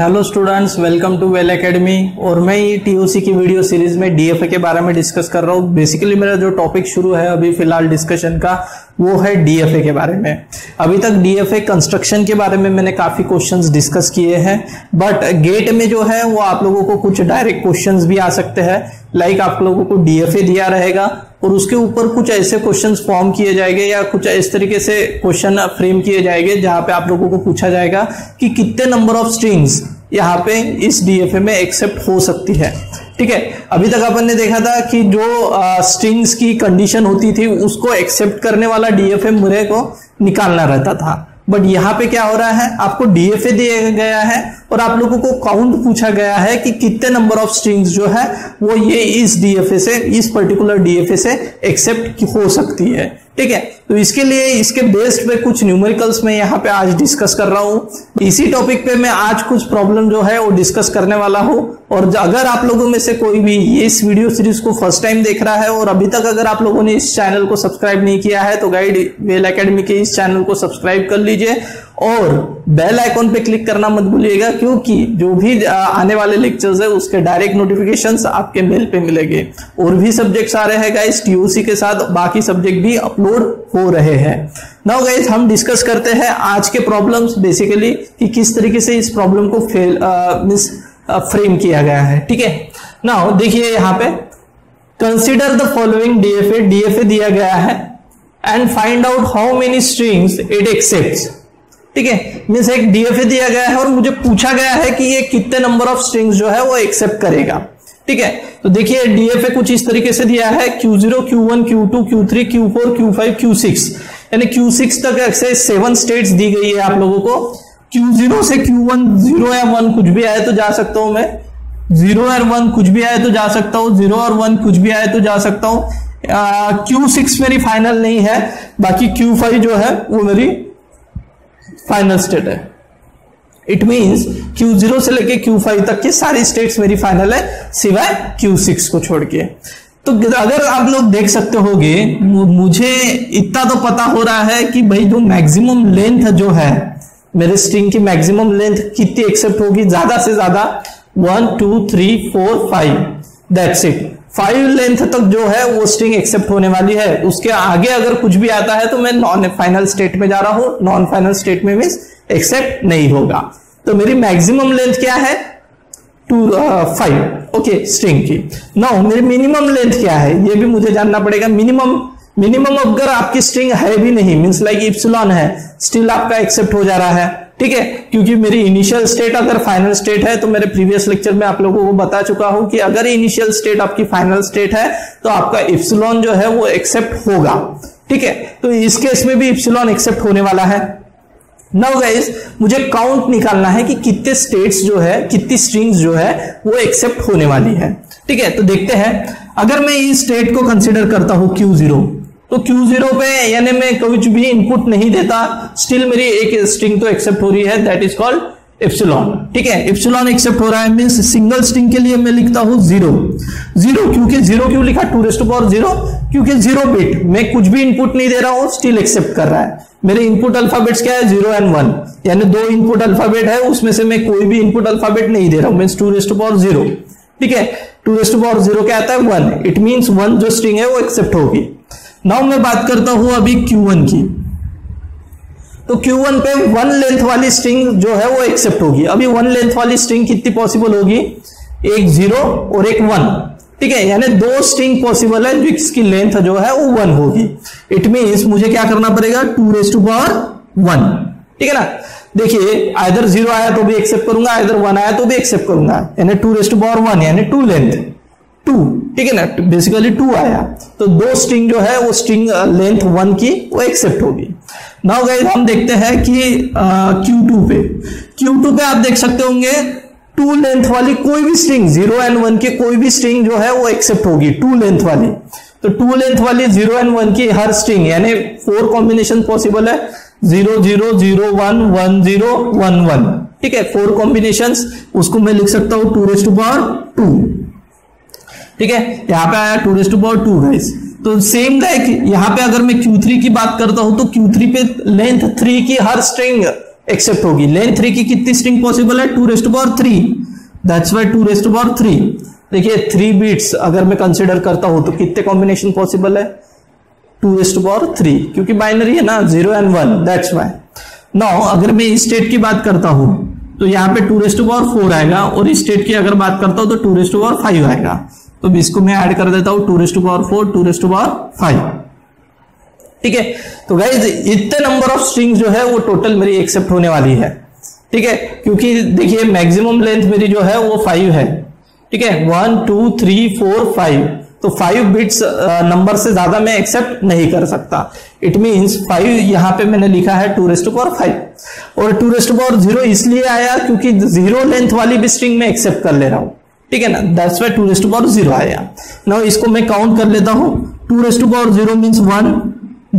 Hello students, welcome to well academy. और मैं ये टीओसी की वीडियो सीरीज में डीएफए के बारे में डिस्कस कर रहा हूँ। बेसिकली मेरा जो टॉपिक शुरू है अभी फिलहाल डिस्कशन का वो है डीएफए के बारे में। अभी तक डीएफए कंस्ट्रक्शन के बारे में मैंने काफी क्वेश्चंस डिस्कस किए हैं, बट गेट में जो है वो आप लोगों को कुछ डायरेक्ट क्वेश्चंस भी आ सकते हैं। लाइक आप लोगों को डीएफए दिया रहेगा और उसके ऊपर कुछ ऐसे क्वेश्चंस फॉर्म किए जाएंगे या कुछ इस तरीके से क्वेश्चन फ्रेम किए जाएंगे जहां पे आप लोगों को पूछा जाएगा कि कितने नंबर ऑफ स्ट्रिंग्स यहाँ पे इस डीएफए में एक्सेप्ट हो सकती है। ठीक है, अभी तक अपन ने देखा था कि जो स्ट्रिंग्स की कंडीशन होती थी उसको एक्सेप्ट करने वाला डीएफए मुरे को निकालना रहता था। बट यहाँ पे क्या हो रहा है, आपको डीएफए दिया गया है और आप लोगों को काउंट पूछा गया है कि कितने नंबर ऑफ स्ट्रिंग्स जो है वो ये इस डीएफए से, इस पर्टिकुलर डीएफए से एक्सेप्ट हो सकती है। ठीक है, तो इसके लिए इसके बेस्ड पे कुछ न्यूमेरिकल्स में यहाँ पे आज डिस्कस कर रहा हूँ। इसी टॉपिक पे मैं आज कुछ प्रॉब्लम जो है वो डिस्कस करने वाला हूँ। और अगर आप लोगों में से कोई भी ये इस वीडियो सीरीज को फर्स्ट टाइम देख रहा है और अभी तक अगर आप लोगों ने इस चैनल को सब्सक्राइब नहीं किया है तो गाइड वेल एकेडमी के इस चैनल को सब्सक्राइब कर लीजिए और बेल आइकॉन पे क्लिक करना मत भूलिएगा, क्योंकि जो भी आने वाले लेक्चर्स है उसके डायरेक्ट नोटिफिकेशंस आपके मेल पे मिलेंगे। और भी सब्जेक्ट्स आ रहे हैं गाइस टीओसी के साथ, बाकी सब्जेक्ट भी अपलोड हो रहे हैं। नाउ गाइस, हम डिस्कस करते हैं आज के प्रॉब्लम्स बेसिकली कि किस तरीके से इस प्रॉब्लम को फ्रेम किया गया है। ठीक है, नाउ देखिए यहाँ पे कंसिडर द फॉलोइंग डीएफए दिया गया है and find out how many strings it accepts. ठीक है, मीन्स एक डीएफए दिया गया है और मुझे पूछा गया है कि ये कितने नंबर ऑफ स्ट्रिंग्स जो है वो एक्सेप्ट करेगा। ठीक है, तो देखिए डीएफए कुछ इस तरीके से दिया है Q0, Q1, Q2, Q3, Q4, Q5, Q6 यानी Q6 तक एक्सेस 7 स्टेट्स दी गई है आप लोगों को। Q0 से Q1 0 या 1 कुछ भी आए तो जा सकता हूं मैं, 0 और 1 कुछ भी आए तो जा सकता हूं, 0 और 1 कुछ भी आए तो जा सकता हूं। Q6 मेरी फाइनल नहीं है, बाकी Q5 जो है वो मेरी फाइनल स्टेट है। इट मींस Q0 से लेके Q5 तक की सारी स्टेट्स मेरी फाइनल है सिवाय Q6 को छोड़ के। तो अगर आप लोग देख सकते होगे, मुझे इतना तो पता हो रहा है कि भाई जो मैक्सिमम लेंथ जो है मेरे स्ट्रिंग की, मैक्सिमम लेंथ कितनी एक्सेप्ट होगी, ज्यादा से ज्यादा 1 2 3 4 5, दैट्स इट। 5 लेंथ तक जो है वो स्ट्रिंग एक्सेप्ट होने वाली है। उसके आगे अगर कुछ भी आता है तो मैं नॉन फाइनल स्टेट में जा रहा हूं, नॉन फाइनल स्टेट में मींस एक्सेप्ट नहीं होगा। तो मेरी मैक्सिमम लेंथ क्या है 5 ओके स्ट्रिंग की। नाउ मेरी मिनिमम लेंथ क्या है ये भी मुझे जानना पड़ेगा। मिनिमम अगर आपकी स्ट्रिंग है भी नहीं, मींस लाइक इप्सिलॉन है, स्टिल आपका एक्सेप्ट हो जा रहा है। ठीक है, क्योंकि मेरी इनिशियल स्टेट अगर फाइनल स्टेट है तो मेरे प्रीवियस लेक्चर में आप लोगों को बता चुका हूं कि अगर इनिशियल स्टेट आपकी फाइनल स्टेट है तो आपका इप्सिलॉन जो है वो एक्सेप्ट होगा। ठीक है, तो इस केस में भी इप्सिलॉन एक्सेप्ट होने वाला है। नाउ गाइस, मुझे काउंट निकालना है कि कितने स्टेट्स जो है, कितनी स्ट्रिंग्स जो है वो एक्सेप्ट होने वाली है। ठीक है, तो देखते हैं। अगर मैं इस स्टेट को कंसिडर करता हूं Q0, तो Q0 पे यानी मैं कुछ भी इनपुट नहीं देता, स्टिल मेरी एक स्ट्रिंग तो एक्सेप्ट हो रही है, दैट इज कॉल्ड एप्सिलॉन। ठीक है, एप्सिलॉन एक्सेप्ट हो रहा है मींस सिंगल स्ट्रिंग के लिए मैं लिखता हूं 0 क्योंकि 0 क्यों लिखा 2 0 क्योंकि 0 बिट मैं कुछ भी इनपुट नहीं दे रहा हूं, स्टिल एक्सेप्ट कर रहा है। मेरे इनपुट अल्फाबेट्स क्या है 0 और 1 यानी 2 इनपुट अल्फाबेट है, उसमें से मैं कोई भी इनपुट अल्फाबेट नहीं दे रहा हूं मींस 2 0। ठीक है, 2 0 क्या आता है 1, इट मींस 1 जो स्ट्रिंग है वो एक्सेप्ट होगी। नाउ मैं बात करता हूं अभी Q1 की, तो Q1 पे 1 लेंथ वाली स्ट्रिंग जो है वो एक्सेप्ट होगी। अभी 1 लेंथ वाली स्ट्रिंग कितनी पॉसिबल होगी, एक 0 और एक 1। ठीक है, यानी 2 स्ट्रिंग पॉसिबल है जिसकी लेंथ जो है वो 1 होगी। इट मींस मुझे क्या करना पड़ेगा 2 1। ठीक है ना, देखिए आइदर 0 आया तो भी एक्सेप्ट करूंगा, आइदर 1 आया तो भी एक्सेप्ट करूंगा, यानी 2 1 यानी 2 लेंथ 2। ठीक है ना, बेसिकली 2 आया तो 2 स्ट्रिंग जो है वो स्ट्रिंग लेंथ 1 की वो एक्सेप्ट होगी। नाउ गाइस, हम देखते हैं कि Q2 पे आप देख सकते होंगे 2 लेंथ वाली कोई भी स्ट्रिंग, 0 एंड 1 के कोई भी स्ट्रिंग जो है वो एक्सेप्ट होगी 2 लेंथ वाली। तो 2 लेंथ वाली 0 एंड 1 की हर स्ट्रिंग यानी 4 कॉम्बिनेशन पॉसिबल है 0 0 0 1 1 0 1 1। ठीक है, 4 कॉम्बिनेशन, उसको मैं लिख सकता हूं 2 2। ठीक है, यहाँ पे आया 2 2 गाइस। तो सेम लाइक यहाँ पे अगर मैं Q3 की बात करता हूं तो Q3 पे लेंथ 3 की हर स्ट्रिंग एक्सेप्ट होगी। लेन थ्री की कितनी स्ट्रिंग पॉसिबल है? 2⁴। That's why 2⁴। देखिए 3 बीट्स अगर मैं कंसिडर करता हूं तो कितने कॉम्बिनेशन पॉसिबल है? 2⁴, क्योंकि बाइनरी है ना, 0 एंड 1, दैट्स व्हाई। नाउ अगर मैं इस स्टेट की बात करता हूं तो यहाँ पे 2⁴ आएगा, और इस स्टेट की अगर बात करता हूं तो 2⁴ आएगा। तो इसको मैं ऐड कर देता हूं 2⁴, 2⁴ ठीक है। तो गाइज इतने नंबर ऑफ स्ट्रिंग्स जो है वो टोटल मेरी एक्सेप्ट होने वाली है, ठीक है, क्योंकि देखिए मैक्सिमम लेंथ मेरी जो है वो 5 है, ठीक है, 1 2 3 4 5। तो 5 बिट्स नंबर से ज्यादा मैं एक्सेप्ट नहीं कर सकता। इट मीन्स 5 यहाँ पे मैंने लिखा है 2⁴ और 2⁴ इसलिए आया क्योंकि 0 लेंथ वाली भी स्ट्रिंग में एक्सेप्ट कर ले रहा हूँ, ठीक है ना, दैट्स व्हाई 2⁴ आया। नाउ इसको मैं काउंट कर लेता हूँ। 2⁴ means 1,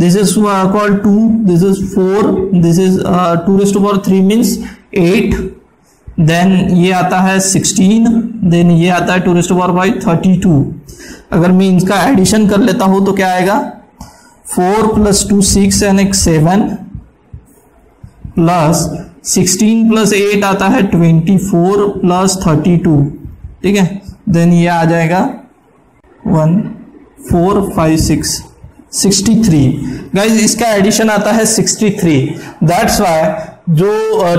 this is called 2, this is 4, this is 2⁴ means 8, then ये आता है 16, then ये आता है 2⁴ 32। अगर मैं इनका एडिशन कर लेता हूँ तो क्या आएगा? 4 + 2 6 एंड एक 7 प्लस 16 + 8 आता है 24 प्लस 32, ठीक है, देन ये आ जाएगा 1 4 5 6 63। गाइज इसका एडिशन आता है 63। दैट्स वाई जो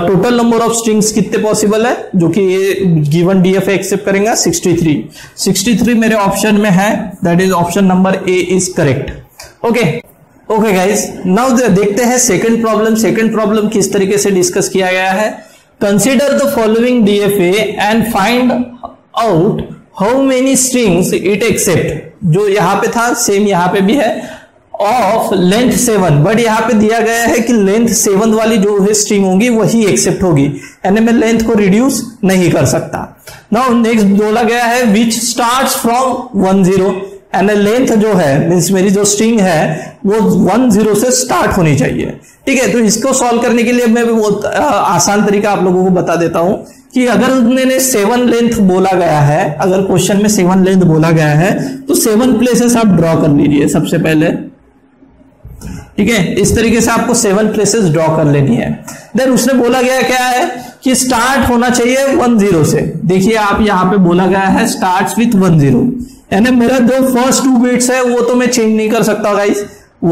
टोटल नंबर ऑफ स्ट्रिंग्स कितने पॉसिबल है जो कि ये गिवन डीएफए एक्सेप्ट करेगा? 63 मेरे ऑप्शन में है, that is option number A is correct. Okay guys, now देखते हैं सेकंड प्रॉब्लम। सेकंड प्रॉब्लम किस तरीके से डिस्कस किया गया है। Consider the following DFA and find out how many strings it accept. जो यहाँ पे था सेम यहाँ पे भी है, ऑफ लेंथ 7, बट यहाँ पे दिया गया है कि लेंथ 7 वाली जो है स्ट्रिंग होगी वही एक्सेप्ट होगी, यानी मैं लेंथ को रिड्यूस नहीं कर सकता। नाउ नेक्स्ट बोला गया है विच स्टार्ट्स फ्रॉम 10, यानी लेंथ जो है मीन्स मेरी जो स्ट्रिंग है वो 10 से स्टार्ट होनी चाहिए, ठीक है। तो इसको सॉल्व करने के लिए मैं बहुत आसान तरीका आप लोगों को बता देता हूँ कि अगर उन्होंने 7 लेंथ बोला गया है, अगर क्वेश्चन में 7 लेंथ बोला गया है तो 7 प्लेसेस आप ड्रॉ कर लीजिए सबसे पहले, ठीक है, इस तरीके से आपको 7 प्लेसेस ड्रॉ कर लेनी है। देन उसने बोला गया क्या है कि स्टार्ट होना चाहिए 10 से। देखिए आप यहाँ पे बोला गया है स्टार्ट विथ 10, यानी मेरा जो फर्स्ट 2 बीट्स है वो तो मैं चेंज नहीं कर सकता गाइस,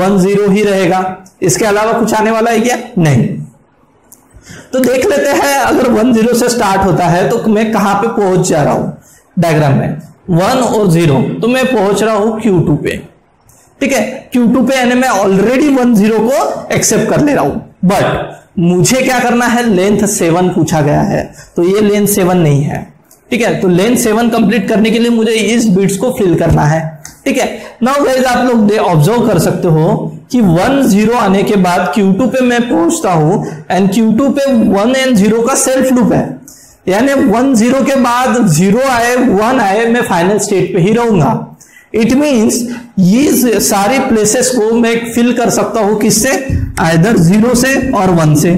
10 ही रहेगा। इसके अलावा कुछ आने वाला है क्या? नहीं। तो देख लेते हैं अगर 10 से स्टार्ट होता है तो मैं कहां पे पहुंच जा रहा हूं डायग्राम में। 1 और 0 तो मैं पहुंच रहा हूं Q2 पे, ठीक है, Q2 पे, यानी मैं ऑलरेडी 10 को एक्सेप्ट कर ले रहा हूं। बट मुझे क्या करना है? लेंथ 7 पूछा गया है तो ये लेंथ 7 नहीं है, ठीक है, तो लेंथ 7 कंप्लीट करने के लिए मुझे इस बीट्स को फिल करना है, ठीक है। नाउ गाइस आप लोग ऑब्जर्व कर सकते हो कि 10 आने के बाद Q2 पे मैं पहुंचता हूं, एंड Q2 पे 1 और 0 का सेल्फ लूप है, यानी 10 के बाद 0 आए 1 आए मैं फाइनल स्टेट पे ही रहूंगा। इट मींस ये सारे प्लेसेस को मैं फिल कर सकता हूं किससे? आइदर 0 से और 1 से,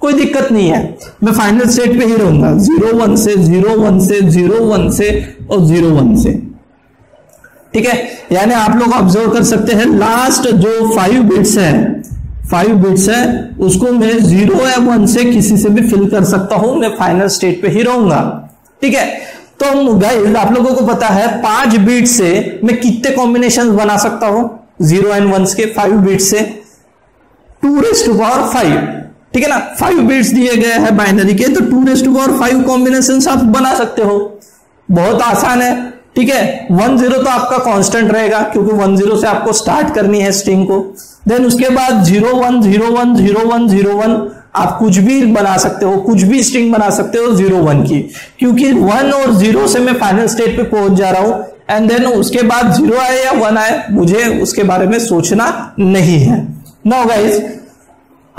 कोई दिक्कत नहीं है, मैं फाइनल स्टेट पे ही रहूंगा। 0 1 से 0 1 से 0 1 से और 0 1 से, ठीक है, यानी आप लोग ऑब्जर्व कर सकते हैं लास्ट जो 5 बीट्स है, 5 बीट्स है, उसको मैं 0 या 1 से किसी से भी फिल कर सकता हूं, मैं फाइनल स्टेट पे ही रहूंगा, ठीक है। तो गाइस आप लोगों को पता है 5 बीट से मैं कितने कॉम्बिनेशन बना सकता हूं? 0 एंड 1 के 5 बीट से 2⁴, ठीक है ना। 5 बीट्स दिए गए हैं बाइनरी के तो 2⁴ कॉम्बिनेशन आप बना सकते हो, बहुत आसान है, ठीक है। 10 तो आपका कांस्टेंट रहेगा क्योंकि 10 से आपको स्टार्ट करनी है स्ट्रिंग को। देन उसके बाद 0 1 0 1 0 1 0 1 आप कुछ भी बना सकते हो, कुछ भी स्ट्रिंग बना सकते हो 0 1 की, क्योंकि 1 और 0 से मैं फाइनल स्टेट पे पहुंच जा रहा हूं। एंड देन उसके बाद 0 आए या 1 आए मुझे उसके बारे में सोचना नहीं है। नाउ गाइस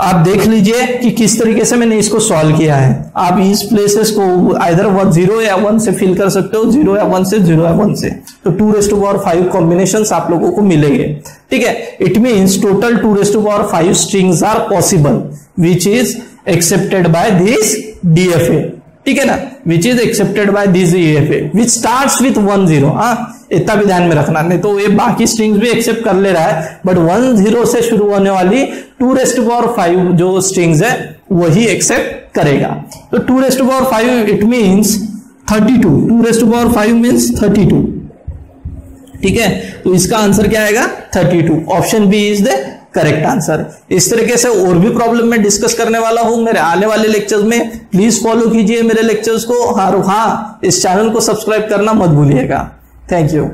आप देख लीजिए कि किस तरीके से मैंने इसको सॉल्व किया है। आप इस प्लेसेस को आइदर 0 या 1 से फिल कर सकते हो, 0 या 1 से 0 या 1 से, तो 2⁴ कॉम्बिनेशन आप लोगों को मिलेंगे, ठीक है। It means total 2⁴ strings are possible which is accepted by this DFA, ठीक है ना, which is accepted by this DFA which starts with 10। हाँ, इतना भी ध्यान में रखना, नहीं तो ये बाकी स्ट्रिंग्स भी एक्सेप्ट कर ले रहा है, बट 10 से शुरू होने वाली 2⁴ जो स्ट्रिंग्स है वही एक्सेप्ट करेगा। तो 2 raised to power 5 it means 32, 2 raised to power 5 means 32, ठीक है। तो इसका आंसर क्या आएगा 32, option B is the correct answer. इस तरीके से और भी प्रॉब्लम मैं डिस्कस करने वाला हूं मेरे आने वाले लेक्चर्स में, प्लीज फॉलो कीजिए मेरे लेक्चर्स को। हाँ, इस चैनल को सब्सक्राइब करना मत भूलिएगा। Thank you.